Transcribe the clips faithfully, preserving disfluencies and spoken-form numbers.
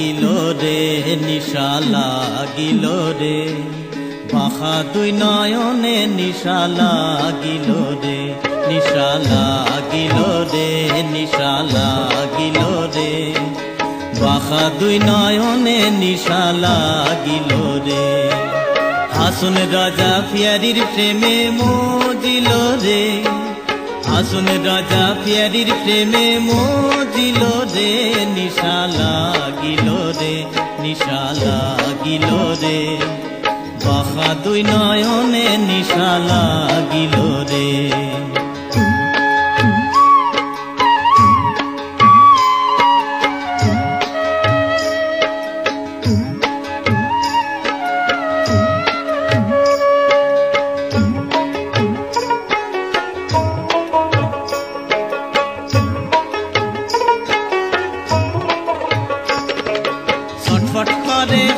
লাগিলো রে নিশা লাগিলো রে বাখা তুই নয়নে নিশা লাগিলো রে নিশা লাগিলো রে নিশা লাগিলো রে বাখা তুই নয়নে নিশা লাগিলো রে হাসন রাজা ফিয়ারির প্রেমে মজিলো রে হাসন রাজা ফিয়ারির প্রেমে মজিলো রে নিশা লাগিলো রে নিশা লাগিলো রে বাখা দুই নয়নে নিশা লাগিলো রে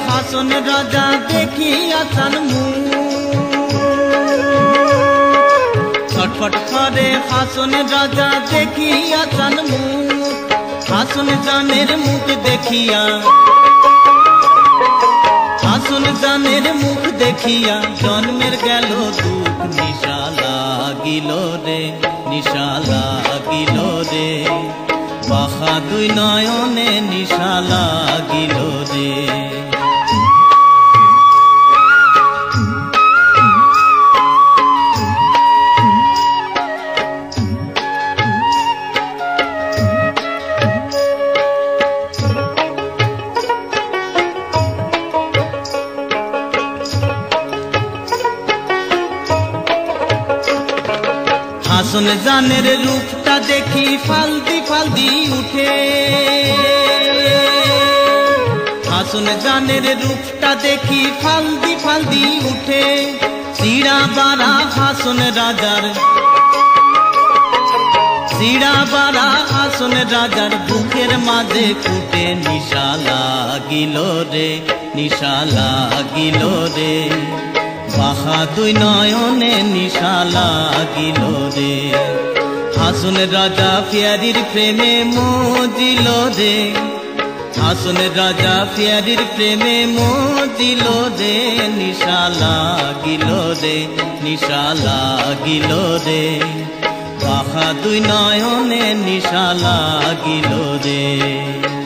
হাসন রাজা দেখিয়া তার ছটফট করে হাসন রাজা দেখিয়া তার মুখ হাসন জানের মুখ দেখিয়া হাসন জানের মুখ দেখিয়া জন্মের গেল দুঃখ নিশা লাগিল রে নিশা লাগিল রে বাখা দুই নয়নে নিশা লাগিল রে হাসন জানের রূপটা দেখি ফালদি ফালদি উঠে হাসন জানের রূপটা দেখি ফালদি ফালদি উঠে সিরা বারা হাসন রাজার সিরা বারা হাসন রাজার বুকের মাঝে ফুটে নিশা লাগিল রে নিশা লাগিল রে বাখা দুই নয়নে নিশা লাগিল রে হাসন রাজা ফিয়ারির প্রেমে মজিল রে হাসন রাজা ফিয়ারির প্রেমে মজিল রে নিশা লাগিল রে নিশা লাগিল রে বাখা দুই নয়নে নিশা লাগিল রে।